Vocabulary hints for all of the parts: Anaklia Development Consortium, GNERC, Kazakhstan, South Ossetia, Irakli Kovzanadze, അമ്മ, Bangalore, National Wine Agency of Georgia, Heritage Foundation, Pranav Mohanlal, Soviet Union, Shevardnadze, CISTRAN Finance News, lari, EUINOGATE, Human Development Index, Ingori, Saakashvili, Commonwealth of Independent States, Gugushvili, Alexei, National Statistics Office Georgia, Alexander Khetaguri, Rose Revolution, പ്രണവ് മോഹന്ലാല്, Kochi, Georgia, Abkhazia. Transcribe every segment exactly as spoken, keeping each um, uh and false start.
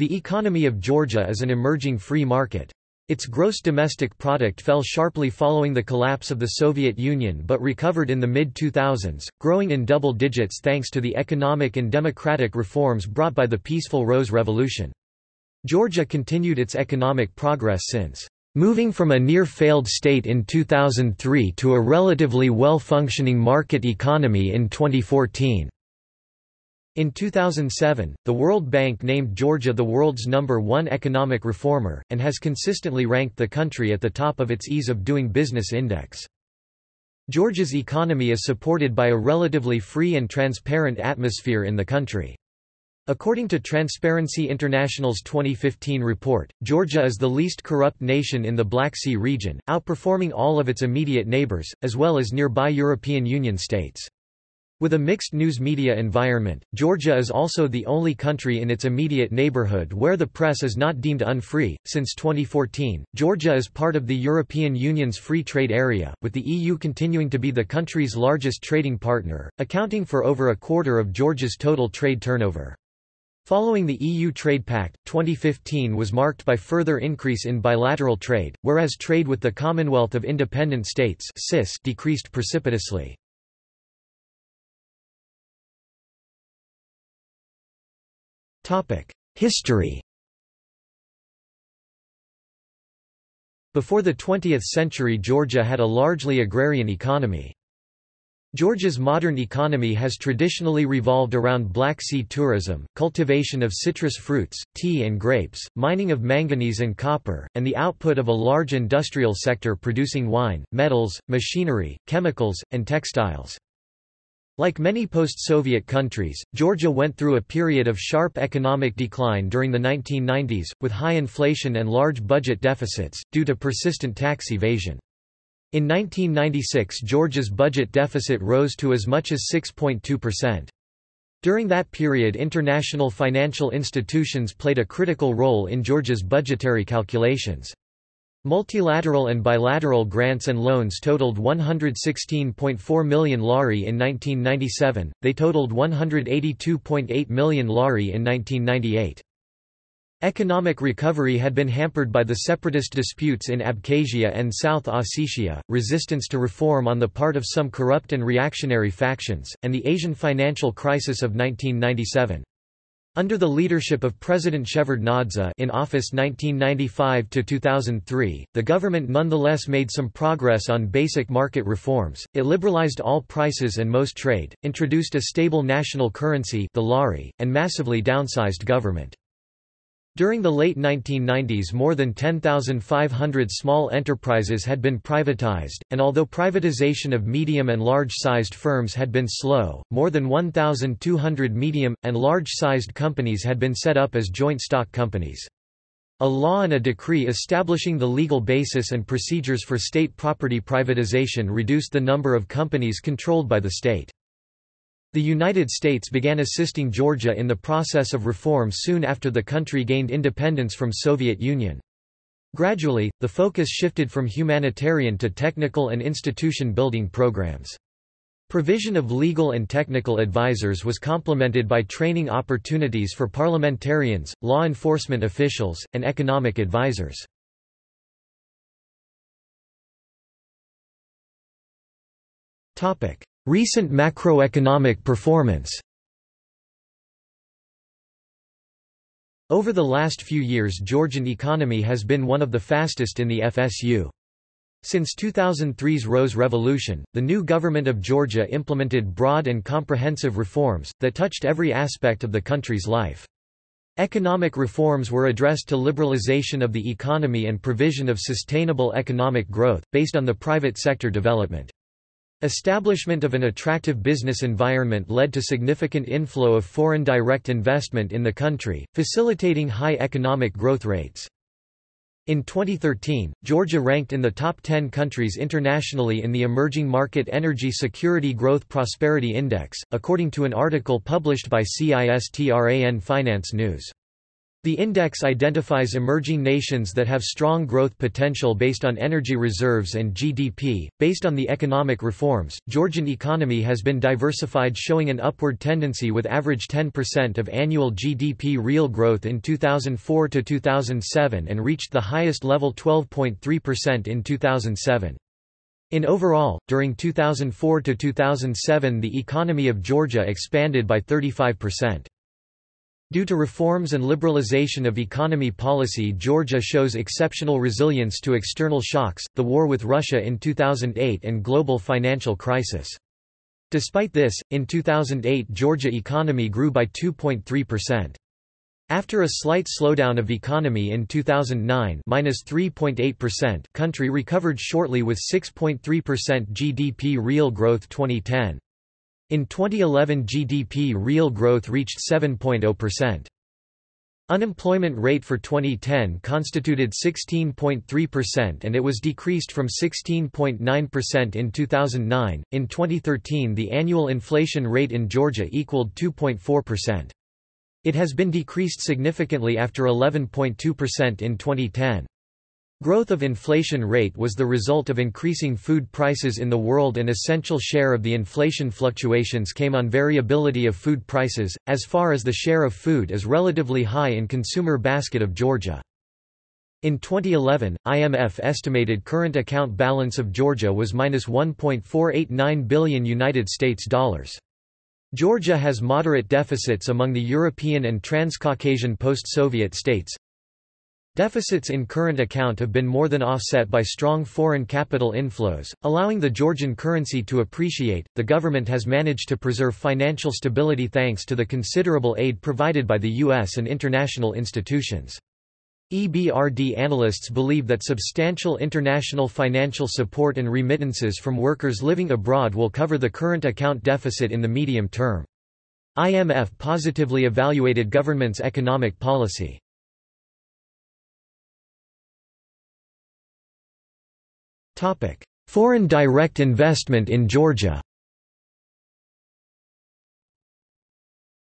The economy of Georgia is an emerging free market. Its gross domestic product fell sharply following the collapse of the Soviet Union but recovered in the mid two thousands, growing in double digits thanks to the economic and democratic reforms brought by the peaceful Rose Revolution. Georgia continued its economic progress since moving from a near-failed state in two thousand three to a relatively well-functioning market economy in twenty fourteen. In two thousand seven, the World Bank named Georgia the world's number one economic reformer, and has consistently ranked the country at the top of its Ease of Doing Business Index. Georgia's economy is supported by a relatively free and transparent atmosphere in the country. According to Transparency International's twenty fifteen report, Georgia is the least corrupt nation in the Black Sea region, outperforming all of its immediate neighbors, as well as nearby European Union states. With a mixed news media environment, Georgia is also the only country in its immediate neighborhood where the press is not deemed unfree. Since twenty fourteen, Georgia is part of the European Union's free trade area, with the E U continuing to be the country's largest trading partner, accounting for over a quarter of Georgia's total trade turnover. Following the E U Trade Pact, twenty fifteen was marked by further increase in bilateral trade, whereas trade with the Commonwealth of Independent States (C I S) decreased precipitously. History. Before the twentieth century, Georgia had a largely agrarian economy. Georgia's modern economy has traditionally revolved around Black Sea tourism, cultivation of citrus fruits, tea and grapes, mining of manganese and copper, and the output of a large industrial sector producing wine, metals, machinery, chemicals, and textiles. Like many post-Soviet countries, Georgia went through a period of sharp economic decline during the nineteen nineties, with high inflation and large budget deficits, due to persistent tax evasion. In nineteen ninety-six, Georgia's budget deficit rose to as much as six point two percent. During that period, international financial institutions played a critical role in Georgia's budgetary calculations. Multilateral and bilateral grants and loans totaled one hundred sixteen point four million lari in nineteen ninety-seven, they totaled one hundred eighty-two point eight million lari in nineteen ninety-eight. Economic recovery had been hampered by the separatist disputes in Abkhazia and South Ossetia, resistance to reform on the part of some corrupt and reactionary factions, and the Asian financial crisis of nineteen ninety-seven. Under the leadership of President Shevardnadze in office nineteen ninety-five to two thousand three, the government nonetheless made some progress on basic market reforms. It liberalized all prices and most trade, introduced a stable national currency, the lari, and massively downsized government. During the late nineteen nineties, more than ten thousand five hundred small enterprises had been privatized, and although privatization of medium and large-sized firms had been slow, more than one thousand two hundred medium and large-sized companies had been set up as joint stock companies. A law and a decree establishing the legal basis and procedures for state property privatization reduced the number of companies controlled by the state. The United States began assisting Georgia in the process of reform soon after the country gained independence from the Soviet Union. Gradually, the focus shifted from humanitarian to technical and institution-building programs. Provision of legal and technical advisors was complemented by training opportunities for parliamentarians, law enforcement officials, and economic advisors. Recent macroeconomic performance. Over the last few years, Georgian economy has been one of the fastest in the F S U. Since two thousand three's Rose Revolution, the new government of Georgia implemented broad and comprehensive reforms that touched every aspect of the country's life. Economic reforms were addressed to liberalization of the economy and provision of sustainable economic growth, based on the private sector development. Establishment of an attractive business environment led to significant inflow of foreign direct investment in the country, facilitating high economic growth rates. In twenty thirteen, Georgia ranked in the top ten countries internationally in the Emerging Market Energy Security Growth Prosperity Index, according to an article published by CISTRAN Finance News. The index identifies emerging nations that have strong growth potential based on energy reserves and G D P. Based on the economic reforms, Georgian economy has been diversified, showing an upward tendency with average ten percent of annual G D P real growth in two thousand four to two thousand seven and reached the highest level twelve point three percent in two thousand seven. In overall, during two thousand four to two thousand seven, the economy of Georgia expanded by thirty-five percent. Due to reforms and liberalization of economy policy, Georgia shows exceptional resilience to external shocks, the war with Russia in two thousand eight and global financial crisis. Despite this, in two thousand eight Georgia economy grew by two point three percent. After a slight slowdown of economy in two thousand nine, minus three point eight percent, country recovered shortly with six point three percent G D P real growth twenty ten. In twenty eleven G D P real growth reached seven point zero percent. Unemployment rate for twenty ten constituted sixteen point three percent and it was decreased from sixteen point nine percent in two thousand nine. In twenty thirteen the annual inflation rate in Georgia equaled two point four percent. It has been decreased significantly after eleven point two percent in twenty ten. Growth of inflation rate was the result of increasing food prices in the world, and essential share of the inflation fluctuations came on variability of food prices, as far as the share of food is relatively high in consumer basket of Georgia. In twenty eleven, I M F estimated current account balance of Georgia was minus one point four eight nine billion United States dollars. Georgia has moderate deficits among the European and Transcaucasian post-Soviet states. Deficits in current account have been more than offset by strong foreign capital inflows, allowing the Georgian currency to appreciate. The government has managed to preserve financial stability thanks to the considerable aid provided by the U S and international institutions. E B R D analysts believe that substantial international financial support and remittances from workers living abroad will cover the current account deficit in the medium term. I M F positively evaluated government's economic policy. Foreign direct investment in Georgia.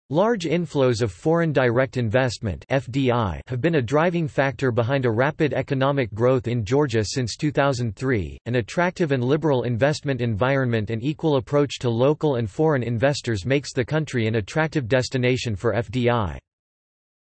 Large inflows of foreign direct investment (F D I) have been a driving factor behind a rapid economic growth in Georgia since two thousand three. An attractive and liberal investment environment and equal approach to local and foreign investors makes the country an attractive destination for F D I.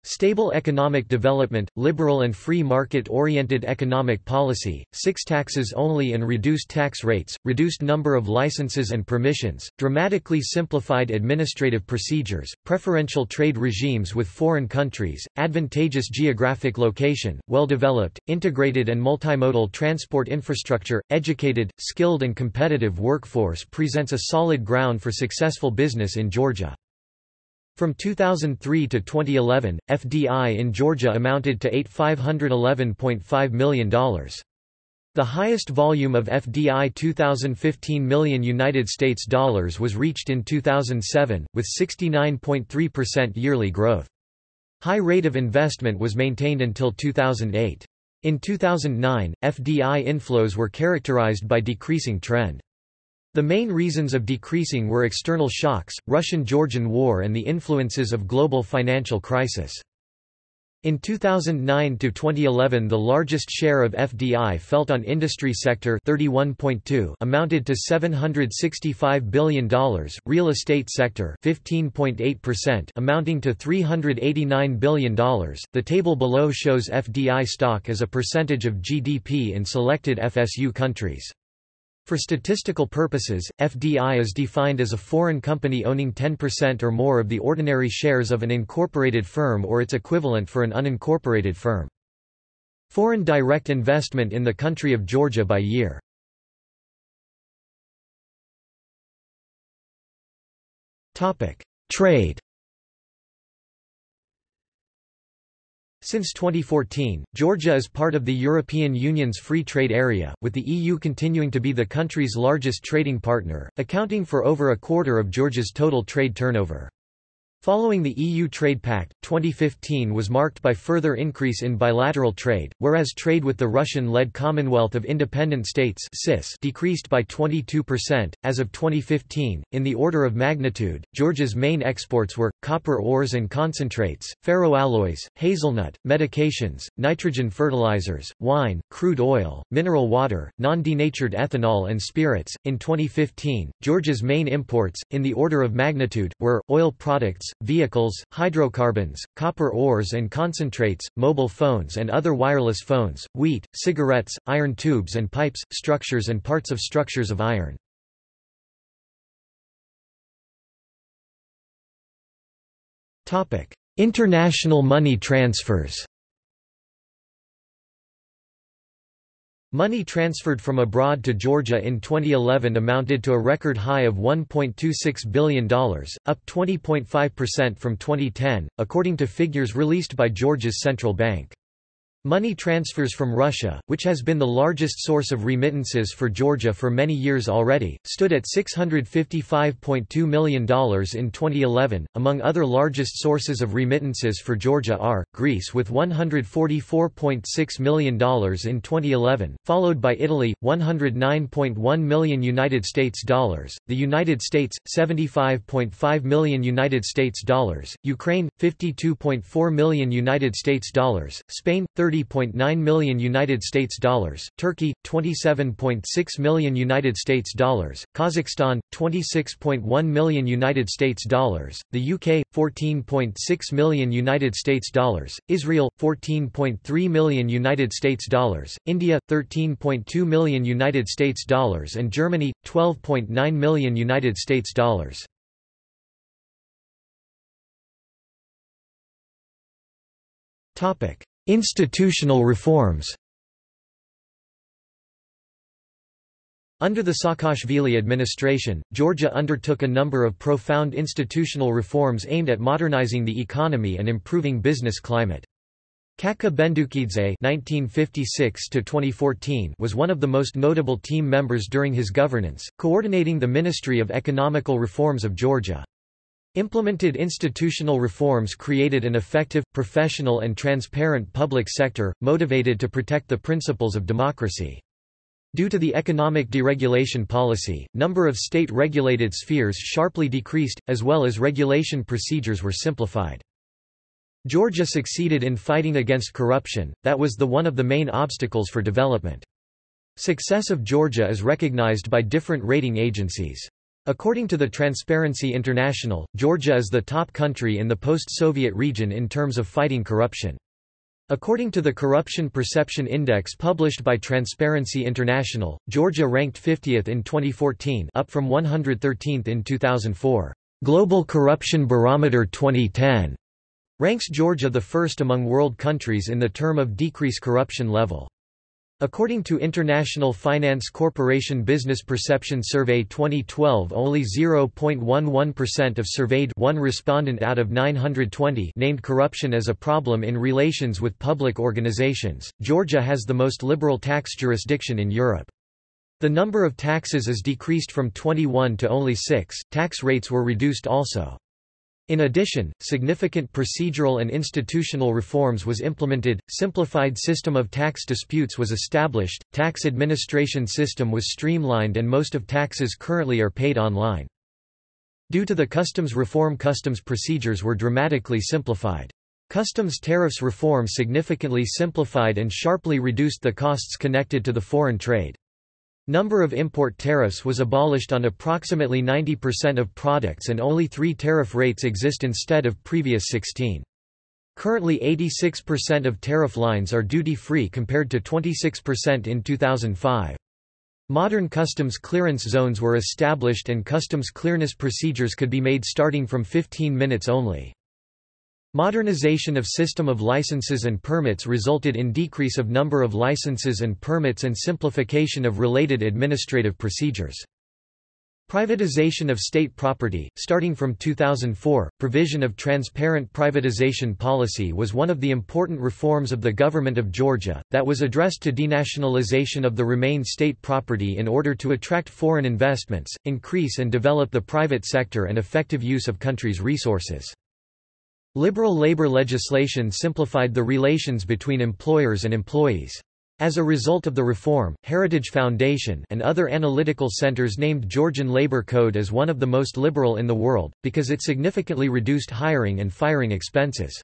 Stable economic development, liberal and free market-oriented economic policy, six taxes only and reduced tax rates, reduced number of licenses and permissions, dramatically simplified administrative procedures, preferential trade regimes with foreign countries, advantageous geographic location, well-developed, integrated and multimodal transport infrastructure, educated, skilled and competitive workforce presents a solid ground for successful business in Georgia. From two thousand three to twenty eleven, F D I in Georgia amounted to eight thousand five hundred eleven point five million dollars. The highest volume of F D I, two thousand fifteen million United States dollars, was reached in two thousand seven, with sixty-nine point three percent yearly growth. High rate of investment was maintained until two thousand eight. In two thousand nine, F D I inflows were characterized by decreasing trend. The main reasons of decreasing were external shocks, Russian-Georgian war and the influences of global financial crisis. In two thousand nine to twenty eleven the largest share of F D I felt on industry sector thirty-one point two amounted to seven hundred sixty-five billion dollars, real estate sector fifteen point eight percent amounting to three hundred eighty-nine billion dollars. The table below shows F D I stock as a percentage of G D P in selected F S U countries. For statistical purposes, F D I is defined as a foreign company owning ten percent or more of the ordinary shares of an incorporated firm or its equivalent for an unincorporated firm. Foreign direct investment in the country of Georgia by year. Trade. Since twenty fourteen, Georgia is part of the European Union's Free Trade Area, with the E U continuing to be the country's largest trading partner, accounting for over a quarter of Georgia's total trade turnover. Following the E U Trade Pact, twenty fifteen was marked by further increase in bilateral trade, whereas trade with the Russian-led Commonwealth of Independent States decreased by twenty-two percent. As of twenty fifteen, in the order of magnitude, Georgia's main exports were copper ores and concentrates, ferroalloys, hazelnut, medications, nitrogen fertilizers, wine, crude oil, mineral water, non-denatured ethanol, and spirits. In twenty fifteen, Georgia's main imports, in the order of magnitude, were oil products, vehicles, hydrocarbons, copper ores and concentrates, mobile phones and other wireless phones, wheat, cigarettes, iron tubes and pipes, structures and parts of structures of iron. Topic: International money transfers. Money transferred from abroad to Georgia in twenty eleven amounted to a record high of one point two six billion dollars, up twenty point five percent from twenty ten, according to figures released by Georgia's central bank. Money transfers from Russia, which has been the largest source of remittances for Georgia for many years already, stood at six hundred fifty-five point two million dollars in twenty eleven. Among other largest sources of remittances for Georgia are Greece with one hundred forty-four point six million dollars in twenty eleven, followed by Italy, one hundred nine point one million United States dollars, the United States, seventy-five point five million United States dollars, Ukraine, fifty-two point four million United States dollars, Spain, thirty point nine million United States dollars, Turkey twenty-seven point six million United States dollars, Kazakhstan twenty-six point one million United States dollars, the U K fourteen point six million United States dollars, Israel fourteen point three million United States dollars, India thirteen point two million United States dollars and Germany twelve point nine million United States dollars. Topic: Institutional reforms. Under the Saakashvili administration, Georgia undertook a number of profound institutional reforms aimed at modernizing the economy and improving business climate. Kakha Bendukidze (nineteen fifty-six to twenty fourteen) was one of the most notable team members during his governance, coordinating the Ministry of Economical Reforms of Georgia. Implemented institutional reforms created an effective, professional and transparent public sector, motivated to protect the principles of democracy. Due to the economic deregulation policy, number of state-regulated spheres sharply decreased, as well as regulation procedures were simplified. Georgia succeeded in fighting against corruption, that was the one of the main obstacles for development. Success of Georgia is recognized by different rating agencies. According to the Transparency International, Georgia is the top country in the post-Soviet region in terms of fighting corruption. According to the Corruption Perception Index published by Transparency International, Georgia ranked fiftieth in twenty fourteen, up from one hundred thirteenth in two thousand four. Global Corruption Barometer twenty ten ranks Georgia the first among world countries in the term of decrease corruption level. According to International Finance Corporation Business Perception Survey twenty twelve, only zero point one one percent of surveyed one respondent out of nine hundred twenty named corruption as a problem in relations with public organizations. Georgia has the most liberal tax jurisdiction in Europe. The number of taxes is decreased from twenty-one to only six. Tax rates were reduced also. In addition, significant procedural and institutional reforms was implemented, simplified system of tax disputes was established, tax administration system was streamlined and most of taxes currently are paid online. Due to the customs reform, customs procedures were dramatically simplified. Customs tariffs reform significantly simplified and sharply reduced the costs connected to the foreign trade. Number of import tariffs was abolished on approximately ninety percent of products and only three tariff rates exist instead of previous sixteen. Currently eighty-six percent of tariff lines are duty-free compared to twenty-six percent in two thousand five. Modern customs clearance zones were established and customs clearance procedures could be made starting from fifteen minutes only. Modernization of system of licenses and permits resulted in decrease of number of licenses and permits and simplification of related administrative procedures. Privatization of state property, starting from two thousand four, provision of transparent privatization policy was one of the important reforms of the government of Georgia, that was addressed to denationalization of the remained state property in order to attract foreign investments, increase and develop the private sector and effective use of country's resources. Liberal labor legislation simplified the relations between employers and employees. As a result of the reform, Heritage Foundation and other analytical centers named Georgian labor code as one of the most liberal in the world, because it significantly reduced hiring and firing expenses.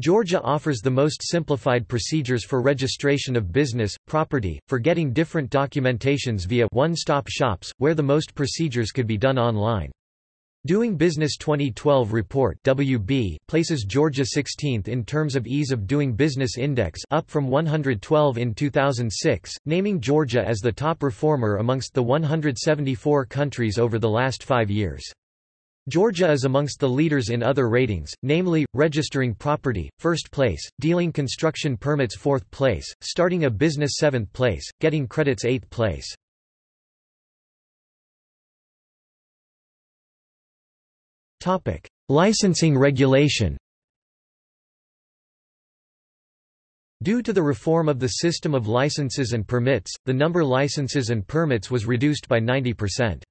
Georgia offers the most simplified procedures for registration of business, property, for getting different documentations via one-stop shops, where the most procedures could be done online. Doing Business twenty twelve report W B places Georgia sixteenth in terms of Ease of Doing Business Index, up from one hundred twelve in two thousand six, naming Georgia as the top reformer amongst the one hundred seventy-four countries over the last five years. Georgia is amongst the leaders in other ratings, namely, registering property, first place, dealing construction permits fourth place, starting a business seventh place, getting credits eighth place. Topic: Licensing regulation. Due to the reform of the system of licenses and permits, the number licenses and permits was reduced by ninety percent.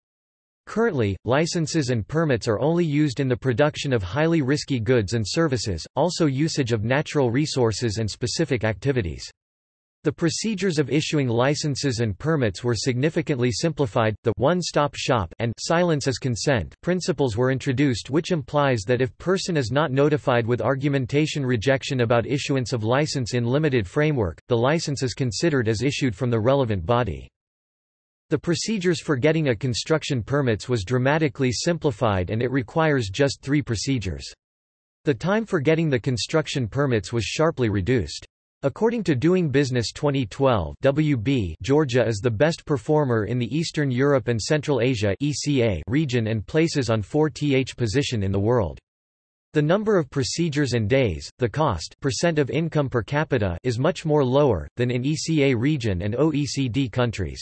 Currently, licenses and permits are only used in the production of highly risky goods and services, also usage of natural resources and specific activities. The procedures of issuing licenses and permits were significantly simplified. The one-stop shop and silence is consent principles were introduced, which implies that if person is not notified with argumentation rejection about issuance of license in limited framework, the license is considered as issued from the relevant body. The procedures for getting a construction permits was dramatically simplified, and it requires just three procedures. The time for getting the construction permits was sharply reduced. According to Doing Business twenty twelve W B, Georgia is the best performer in the Eastern Europe and Central Asia E C A region and places on fortieth position in the world. The number of procedures and days, the cost percent of income per capita is much more lower, than in E C A region and O E C D countries.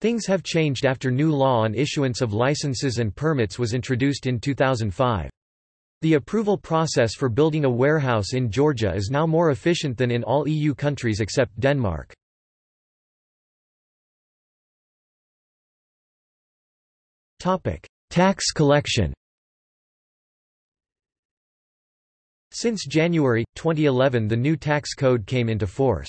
Things have changed after new law on issuance of licenses and permits was introduced in two thousand five. The approval process for building a warehouse in Georgia is now more efficient than in all E U countries except Denmark. Topic: Tax collection. Since January twenty eleven, the new tax code came into force.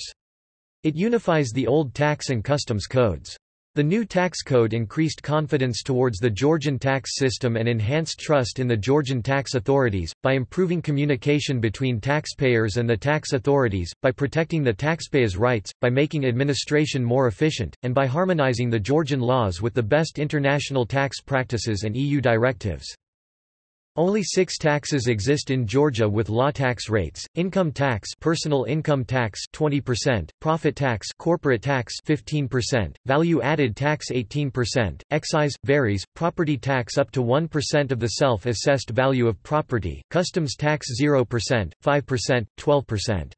It unifies the old tax and customs codes. The new tax code increased confidence towards the Georgian tax system and enhanced trust in the Georgian tax authorities, by improving communication between taxpayers and the tax authorities, by protecting the taxpayers' rights, by making administration more efficient, and by harmonizing the Georgian laws with the best international tax practices and E U directives. Only six taxes exist in Georgia with law tax rates: income tax, personal income tax twenty percent, profit tax, corporate tax fifteen percent, value added tax eighteen percent, excise varies, property tax up to one percent of the self-assessed value of property, customs tax zero percent, five percent, twelve percent.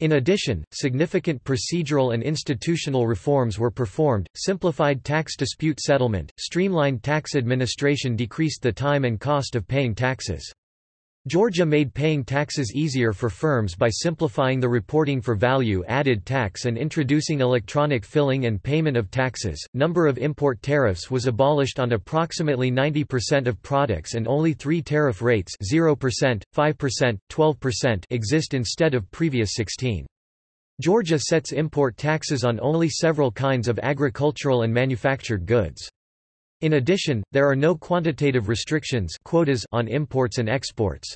In addition, significant procedural and institutional reforms were performed, simplified tax dispute settlement, streamlined tax administration, decreased the time and cost of paying taxes. Georgia made paying taxes easier for firms by simplifying the reporting for value-added tax and introducing electronic filling and payment of taxes. Number of import tariffs was abolished on approximately ninety percent of products, and only three tariff rates zero percent, five percent, twelve percent exist instead of previous sixteen. Georgia sets import taxes on only several kinds of agricultural and manufactured goods. In addition, there are no quantitative restrictions quotas on imports and exports.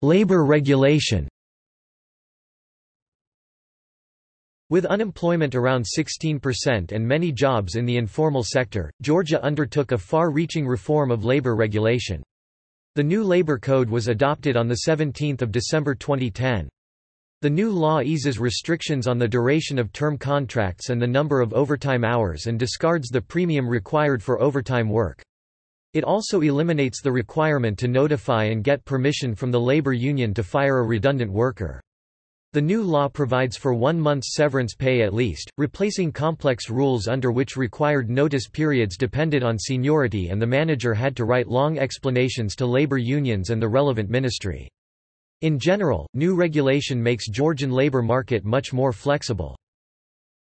Labor regulation. With unemployment around sixteen percent and many jobs in the informal sector, Georgia undertook a far-reaching reform of labor regulation. The new labor code was adopted on the seventeenth of December twenty ten. The new law eases restrictions on the duration of term contracts and the number of overtime hours, and discards the premium required for overtime work. It also eliminates the requirement to notify and get permission from the labor union to fire a redundant worker. The new law provides for one month's severance pay at least, replacing complex rules under which required notice periods depended on seniority and the manager had to write long explanations to labor unions and the relevant ministry. In general, new regulation makes Georgian labor market much more flexible.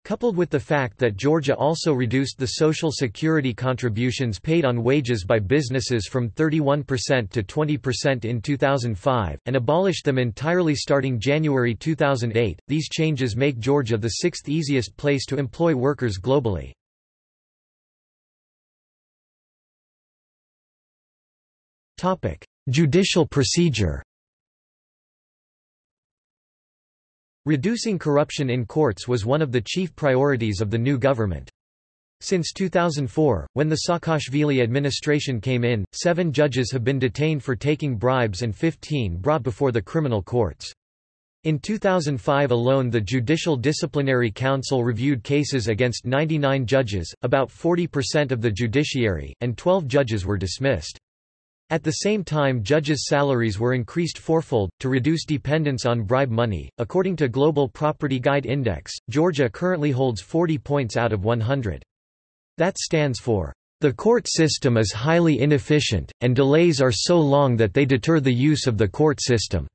Coupled with the fact that Georgia also reduced the Social Security contributions paid on wages by businesses from thirty-one percent to twenty percent in two thousand five, and abolished them entirely starting January two thousand eight, these changes make Georgia the sixth easiest place to employ workers globally. Judicial procedure. Reducing corruption in courts was one of the chief priorities of the new government. Since two thousand four, when the Saakashvili administration came in, seven judges have been detained for taking bribes and fifteen brought before the criminal courts. In two thousand five alone, the Judicial Disciplinary Council reviewed cases against ninety-nine judges, about forty percent of the judiciary, and twelve judges were dismissed. At the same time, judges' salaries were increased fourfold, to reduce dependence on bribe money. According to Global Property Guide Index, Georgia currently holds forty points out of one hundred. That stands for, "The court system is highly inefficient, and delays are so long that they deter the use of the court system.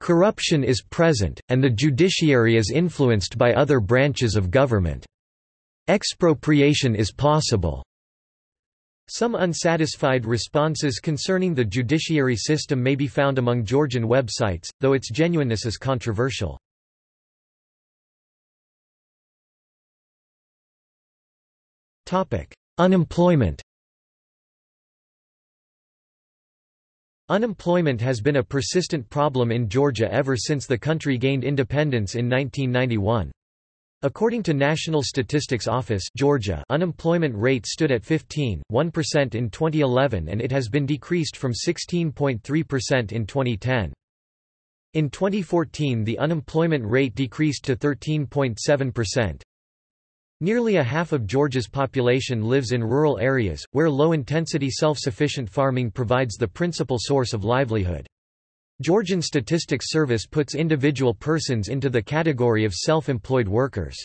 Corruption is present, and the judiciary is influenced by other branches of government. Expropriation is possible." Some unsatisfied responses concerning the judiciary system may be found among Georgian websites, though its genuineness is controversial. Unemployment. Unemployment has been a persistent problem in Georgia ever since the country gained independence in nineteen ninety-one. According to National Statistics Office Georgia, unemployment rate stood at fifteen point one percent in twenty eleven, and it has been decreased from sixteen point three percent in twenty ten. In twenty fourteen, the unemployment rate decreased to thirteen point seven percent. Nearly a half of Georgia's population lives in rural areas, where low-intensity self-sufficient farming provides the principal source of livelihood. Georgian Statistics Service puts individual persons into the category of self-employed workers.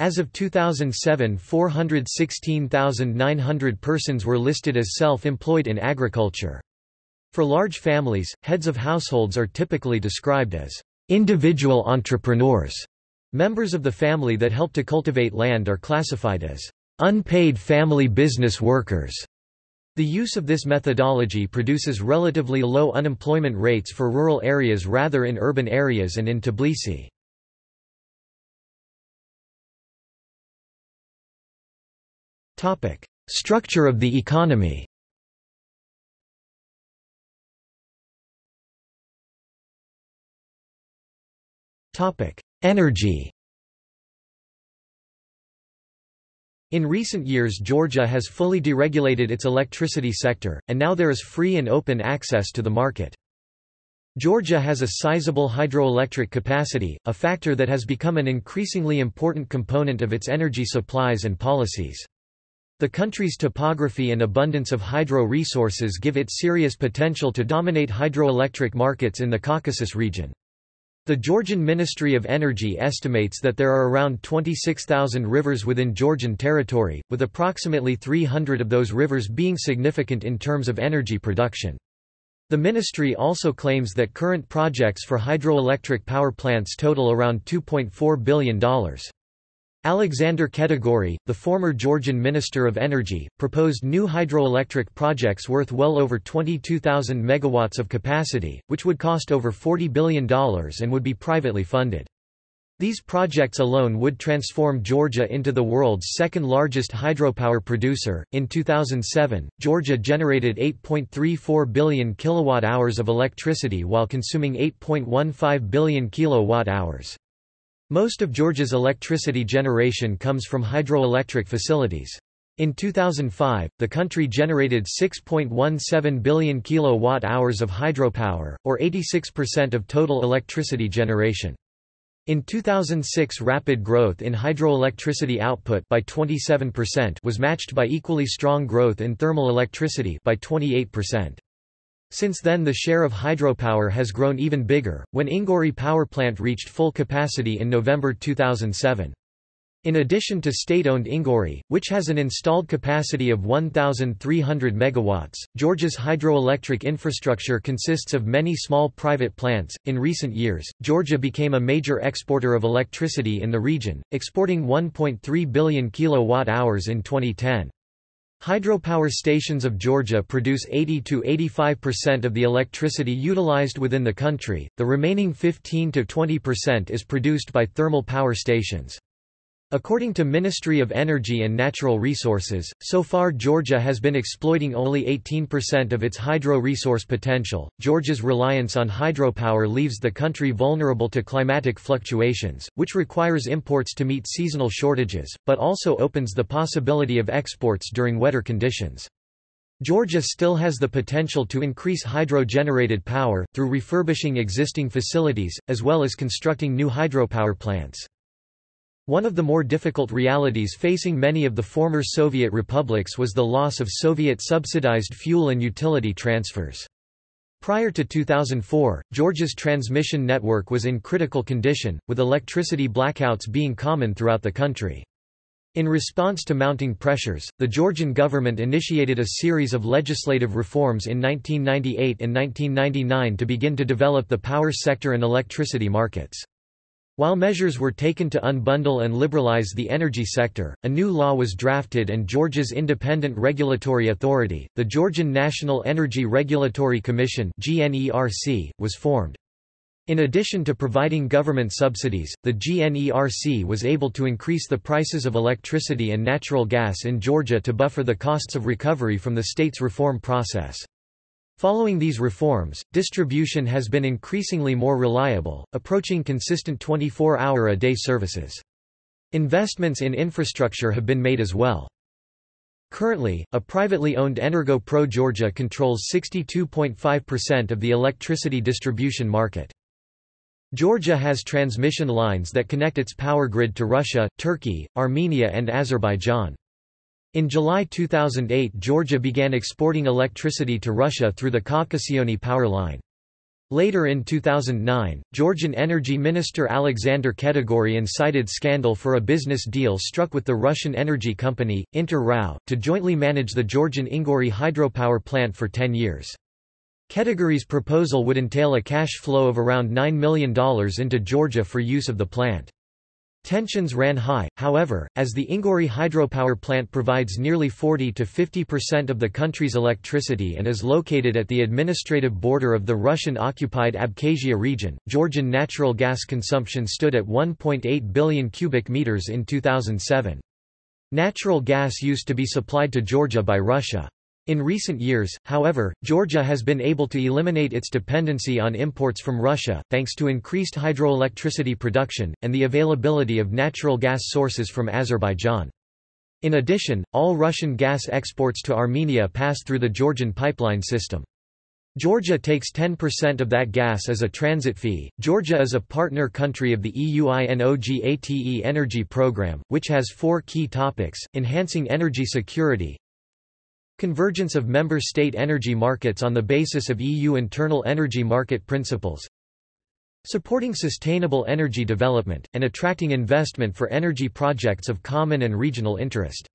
As of two thousand seven, four hundred sixteen thousand nine hundred persons were listed as self-employed in agriculture. For large families, heads of households are typically described as individual entrepreneurs. Members of the family that help to cultivate land are classified as unpaid family business workers. The use of this methodology produces relatively low unemployment rates for rural areas rather than in urban areas and in Tbilisi. Structure of the economy. Energy. In recent years, Georgia has fully deregulated its electricity sector, and now there is free and open access to the market. Georgia has a sizable hydroelectric capacity, a factor that has become an increasingly important component of its energy supplies and policies. The country's topography and abundance of hydro resources give it serious potential to dominate hydroelectric markets in the Caucasus region. The Georgian Ministry of Energy estimates that there are around twenty-six thousand rivers within Georgian territory, with approximately three hundred of those rivers being significant in terms of energy production. The ministry also claims that current projects for hydroelectric power plants total around two point four billion dollars. Alexander Khetaguri, the former Georgian Minister of Energy, proposed new hydroelectric projects worth well over twenty-two thousand megawatts of capacity, which would cost over forty billion dollars and would be privately funded. These projects alone would transform Georgia into the world's second largest hydropower producer. In two thousand seven, Georgia generated eight point three four billion kilowatt hours of electricity while consuming eight point one five billion kilowatt hours. Most of Georgia's electricity generation comes from hydroelectric facilities. In two thousand five, the country generated six point one seven billion kilowatt-hours of hydropower, or eighty-six percent of total electricity generation. In two thousand six, rapid growth in hydroelectricity output by twenty-seven percent was matched by equally strong growth in thermal electricity by twenty-eight percent. Since then, the share of hydropower has grown even bigger, when Ingori power plant reached full capacity in November two thousand seven. In addition to state-owned Ingori, which has an installed capacity of one thousand three hundred megawatts, Georgia's hydroelectric infrastructure consists of many small private plants. In recent years, Georgia became a major exporter of electricity in the region, exporting one point three billion kilowatt-hours in twenty ten. Hydropower stations of Georgia produce eighty to eighty-five percent of the electricity utilized within the country. The remaining fifteen to twenty percent is produced by thermal power stations. According to Ministry of Energy and Natural Resources, so far Georgia has been exploiting only eighteen percent of its hydro resource potential. Georgia's reliance on hydropower leaves the country vulnerable to climatic fluctuations, which requires imports to meet seasonal shortages, but also opens the possibility of exports during wetter conditions. Georgia still has the potential to increase hydro-generated power, through refurbishing existing facilities, as well as constructing new hydropower plants. One of the more difficult realities facing many of the former Soviet republics was the loss of Soviet subsidized fuel and utility transfers. Prior to two thousand four, Georgia's transmission network was in critical condition, with electricity blackouts being common throughout the country. In response to mounting pressures, the Georgian government initiated a series of legislative reforms in nineteen ninety-eight and nineteen ninety-nine to begin to develop the power sector and electricity markets. While measures were taken to unbundle and liberalize the energy sector, a new law was drafted and Georgia's independent regulatory authority, the Georgian National Energy Regulatory Commission (G N E R C), was formed. In addition to providing government subsidies, the G N E R C was able to increase the prices of electricity and natural gas in Georgia to buffer the costs of recovery from the state's reform process. Following these reforms, distribution has been increasingly more reliable, approaching consistent twenty-four hour a day services. Investments in infrastructure have been made as well. Currently, a privately owned Energo Pro Georgia controls sixty-two point five percent of the electricity distribution market. Georgia has transmission lines that connect its power grid to Russia, Turkey, Armenia and Azerbaijan. In July two thousand eight, Georgia began exporting electricity to Russia through the Kakha power line. Later in two thousand nine, Georgian Energy Minister Alexander Khetaguri incited scandal for a business deal struck with the Russian energy company, Inter-R A O, to jointly manage the Georgian Ingori hydropower plant for ten years. Khetaguri's proposal would entail a cash flow of around nine million dollars into Georgia for use of the plant. Tensions ran high, however, as the Ingori hydropower plant provides nearly forty to fifty percent of the country's electricity and is located at the administrative border of the Russian-occupied Abkhazia region. Georgian natural gas consumption stood at one point eight billion cubic meters in two thousand seven. Natural gas used to be supplied to Georgia by Russia. In recent years, however, Georgia has been able to eliminate its dependency on imports from Russia, thanks to increased hydroelectricity production, and the availability of natural gas sources from Azerbaijan. In addition, all Russian gas exports to Armenia pass through the Georgian pipeline system. Georgia takes ten percent of that gas as a transit fee. Georgia is a partner country of the EUINOGATE energy program, which has four key topics: enhancing energy security, convergence of member state energy markets on the basis of E U internal energy market principles, supporting sustainable energy development, and attracting investment for energy projects of common and regional interest.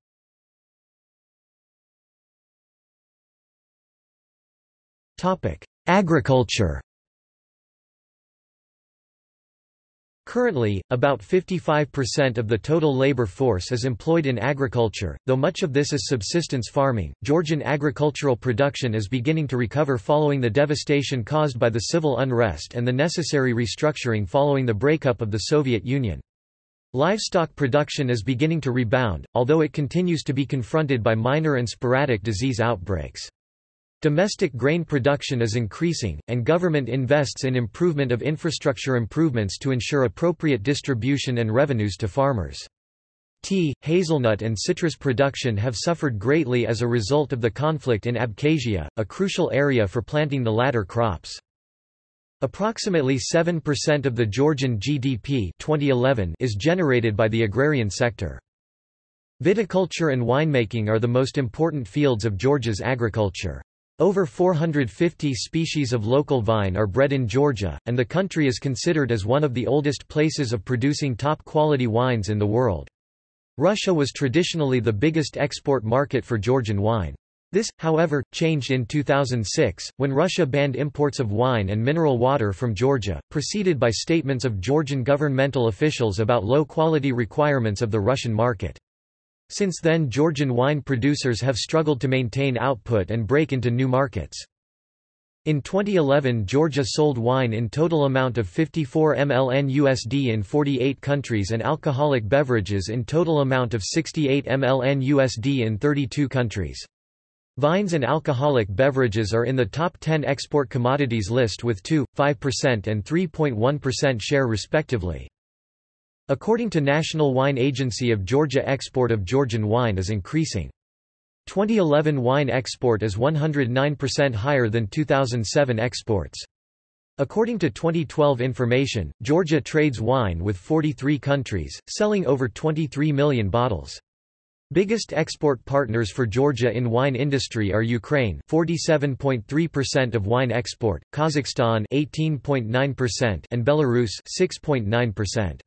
Agriculture. Currently, about fifty-five percent of the total labor force is employed in agriculture, though much of this is subsistence farming. Georgian agricultural production is beginning to recover following the devastation caused by the civil unrest and the necessary restructuring following the breakup of the Soviet Union. Livestock production is beginning to rebound, although it continues to be confronted by minor and sporadic disease outbreaks. Domestic grain production is increasing, and government invests in improvement of infrastructure improvements to ensure appropriate distribution and revenues to farmers. Tea, hazelnut and citrus production have suffered greatly as a result of the conflict in Abkhazia, a crucial area for planting the latter crops. Approximately seven percent of the Georgian G D P twenty eleven is generated by the agrarian sector. Viticulture and winemaking are the most important fields of Georgia's agriculture. Over four hundred fifty species of local vine are bred in Georgia, and the country is considered as one of the oldest places of producing top-quality wines in the world. Russia was traditionally the biggest export market for Georgian wine. This, however, changed in two thousand six, when Russia banned imports of wine and mineral water from Georgia, preceded by statements of Georgian governmental officials about low-quality requirements of the Russian market. Since then, Georgian wine producers have struggled to maintain output and break into new markets. In twenty eleven, Georgia sold wine in total amount of fifty-four million U S D in forty-eight countries and alcoholic beverages in total amount of sixty-eight million U S D in thirty-two countries. Wines and alcoholic beverages are in the top ten export commodities list with two point five percent and three point one percent share respectively. According to National Wine Agency of Georgia, export of Georgian wine is increasing. twenty eleven wine export is one hundred nine percent higher than two thousand seven exports. According to twenty twelve information, Georgia trades wine with forty-three countries, selling over twenty-three million bottles. Biggest export partners for Georgia in wine industry are Ukraine forty-seven point three percent of wine export, Kazakhstan eighteen point nine percent and Belarus six point nine percent.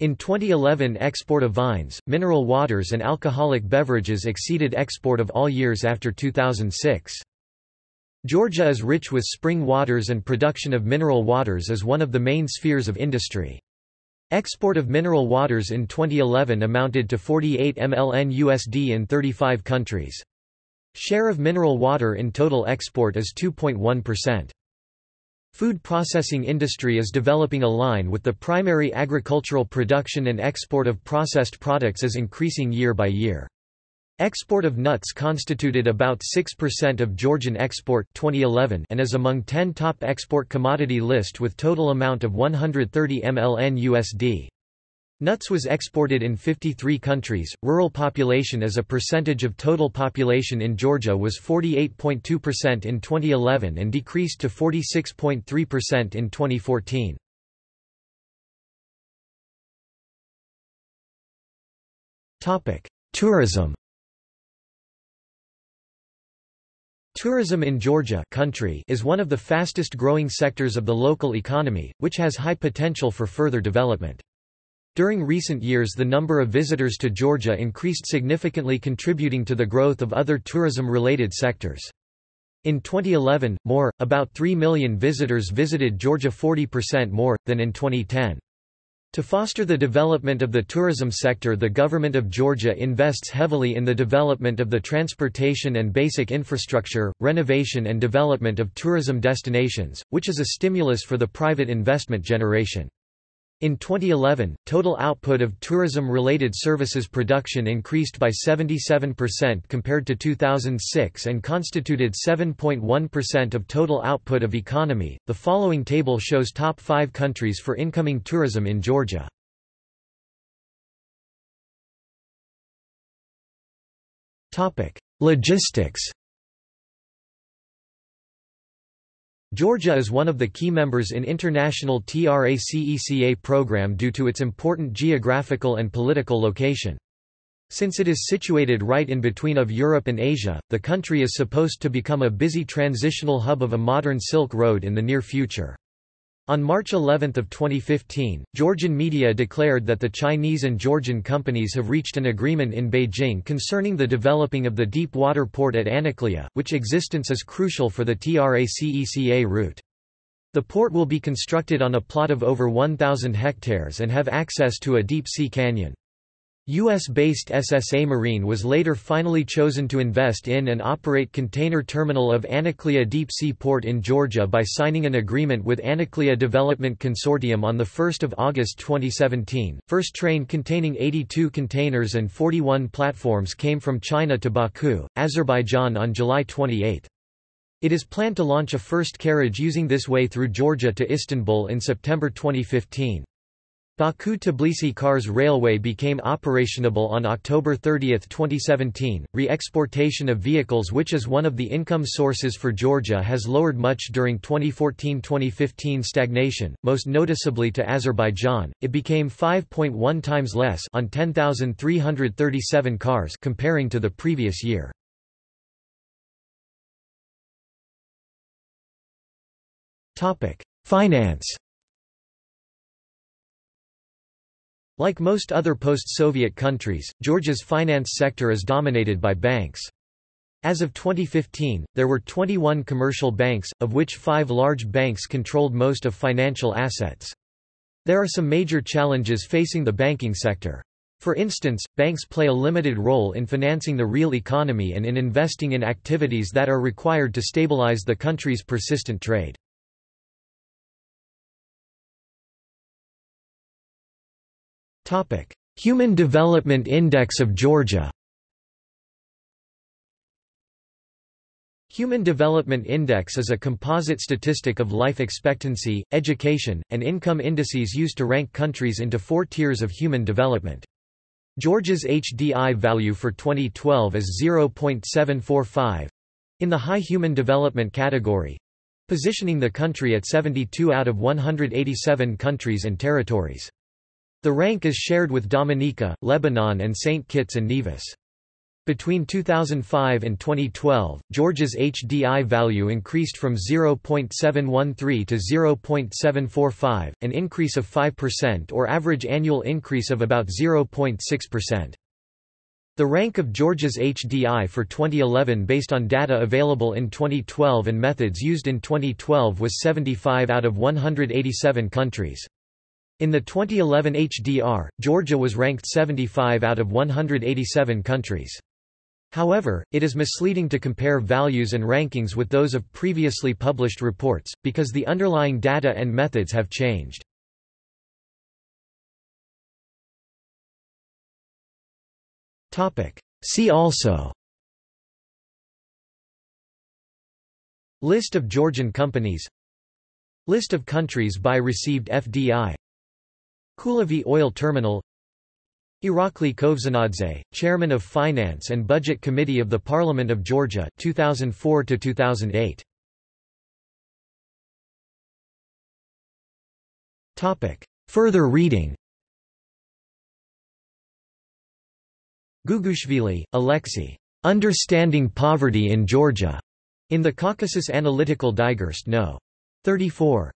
In twenty eleven, export of wines, mineral waters and alcoholic beverages exceeded export of all years after two thousand six. Georgia is rich with spring waters and production of mineral waters is one of the main spheres of industry. Export of mineral waters in twenty eleven amounted to forty-eight million U S D in thirty-five countries. Share of mineral water in total export is two point one percent. Food processing industry is developing a line with the primary agricultural production and export of processed products is increasing year by year. Export of nuts constituted about six percent of Georgian export twenty eleven and is among ten top export commodity list with total amount of one hundred thirty million U S D. Nuts was exported in fifty-three countries. Rural population as a percentage of total population in Georgia was forty-eight point two percent in twenty eleven and decreased to forty-six point three percent in twenty fourteen. Topic: Tourism. Tourism in Georgia country is one of the fastest growing sectors of the local economy, which has high potential for further development. During recent years, the number of visitors to Georgia increased significantly, contributing to the growth of other tourism-related sectors. In twenty eleven, more, about three million visitors visited Georgia, forty percent more than in twenty ten. To foster the development of the tourism sector, the government of Georgia invests heavily in the development of the transportation and basic infrastructure, renovation and development of tourism destinations, which is a stimulus for the private investment generation. In twenty eleven, total output of tourism-related services production increased by seventy-seven percent compared to two thousand six and constituted seven point one percent of total output of economy. The following table shows top five countries for incoming tourism in Georgia. Topic: Logistics. Georgia is one of the key members in international TRACECA program due to its important geographical and political location. Since it is situated right in between of Europe and Asia, the country is supposed to become a busy transitional hub of a modern Silk Road in the near future. On March eleventh of twenty fifteen, Georgian media declared that the Chinese and Georgian companies have reached an agreement in Beijing concerning the developing of the deep water port at Anaklia, which existence is crucial for the TRACECA route. The port will be constructed on a plot of over one thousand hectares and have access to a deep-sea canyon. U S-based S S A Marine was later finally chosen to invest in and operate container terminal of Anaklia Deep Sea Port in Georgia by signing an agreement with Anaklia Development Consortium on the first of August twenty seventeen. First train containing eighty-two containers and forty-one platforms came from China to Baku, Azerbaijan on July twenty-eighth. It is planned to launch a first carriage using this way through Georgia to Istanbul in September twenty fifteen. Baku Tbilisi Cars Railway became operational on October thirtieth twenty seventeen. Re-exportation of vehicles, which is one of the income sources for Georgia, has lowered much during twenty fourteen twenty fifteen stagnation, most noticeably to Azerbaijan. It became five point one times less on ten thousand three hundred thirty-seven cars comparing to the previous year. Topic: Finance. Like most other post-Soviet countries, Georgia's finance sector is dominated by banks. As of twenty fifteen, there were twenty-one commercial banks, of which five large banks controlled most of financial assets. There are some major challenges facing the banking sector. For instance, banks play a limited role in financing the real economy and in investing in activities that are required to stabilize the country's persistent trade. Human Development Index of Georgia. Human Development Index is a composite statistic of life expectancy, education, and income indices used to rank countries into four tiers of human development. Georgia's H D I value for twenty twelve is zero point seven four five, in the high human development category, positioning the country at seventy-two out of one hundred eighty-seven countries and territories. The rank is shared with Dominica, Lebanon and Saint Kitts and Nevis. Between two thousand five and twenty twelve, Georgia's H D I value increased from zero point seven one three to zero point seven four five, an increase of five percent or average annual increase of about zero point six percent. The rank of Georgia's H D I for twenty eleven based on data available in twenty twelve and methods used in twenty twelve was seventy-five out of one hundred eighty-seven countries. In the twenty eleven H D R, Georgia was ranked seventy-five out of one hundred eighty-seven countries. However, it is misleading to compare values and rankings with those of previously published reports, because the underlying data and methods have changed. See also: List of Georgian companies, List of countries by received F D I, Kulavi Oil Terminal, Irakli Kovzanadze, Chairman of Finance and Budget Committee of the Parliament of Georgia, two thousand four to two thousand eight. Topic: Further reading. Gugushvili, Alexei. Understanding Poverty in Georgia. In the Caucasus Analytical Digest number thirty-four.